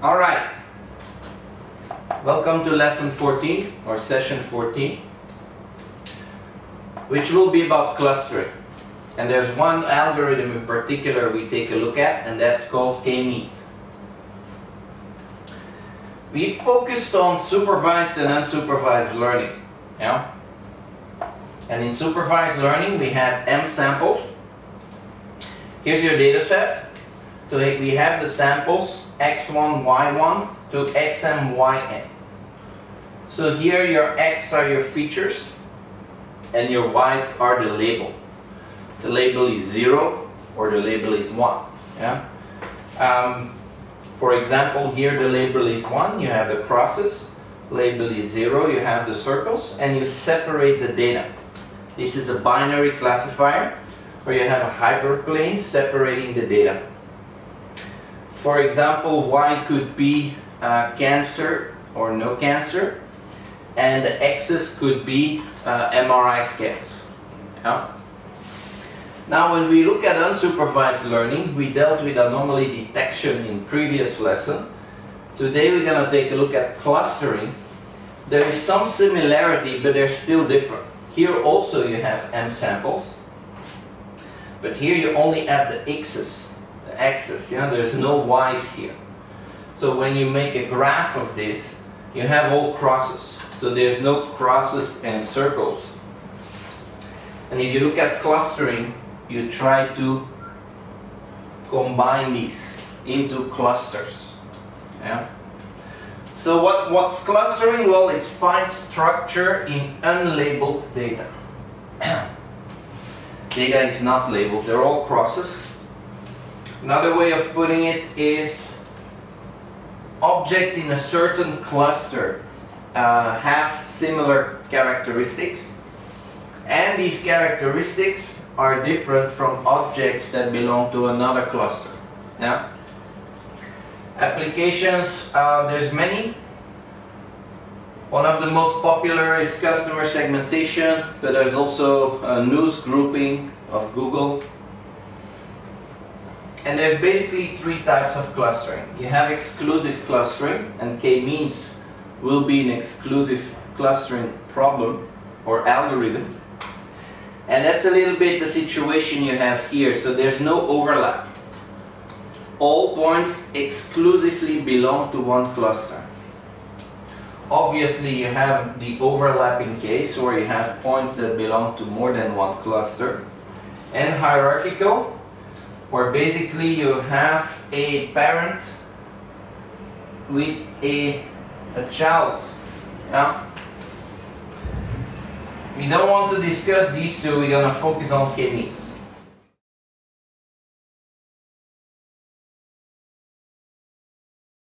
Alright, welcome to lesson 14 or session 14, which will be about clustering. And there's one algorithm in particular we take a look at, and that's called K-means. We focused on supervised and unsupervised learning, yeah? And in supervised learning we had M samples. Here's your data set. So we have the samples X1, Y1 to XM, YN. So here your X are your features and your Y's are the label. The label is 0 or the label is 1. Yeah? For example, here the label is 1, you have the crosses, label is 0, you have the circles, and you separate the data. This is a binary classifier where you have a hyperplane separating the data. For example, Y could be cancer or no cancer, and the X's could be MRI scans. Yeah? Now when we look at unsupervised learning, we dealt with anomaly detection in previous lesson. Today we're going to take a look at clustering. There is some similarity, but they're still different. Here also you have M samples, but here you only have the X's, the axis, yeah? There's no Y's here. So when you make a graph of this, you have all crosses. So there's no crosses and circles. And if you look at clustering, you try to combine these into clusters. Yeah? So what's clustering? Well, it's find structure in unlabeled data. Data is not labeled, they're all crosses. Another way of putting it is object in a certain cluster have similar characteristics, and these characteristics are different from objects that belong to another cluster. Now, applications, there's many. One of the most popular is customer segmentation, but there's also news grouping of Google. And there's basically three types of clustering. You have exclusive clustering, and K-means will be an exclusive clustering problem or algorithm. And that's a little bit the situation you have here, so there's no overlap. All points exclusively belong to one cluster. Obviously you have the overlapping case where you have points that belong to more than one cluster. And hierarchical, where basically you have a parent with a child. Yeah? We don't want to discuss these two, we're going to focus on K-means.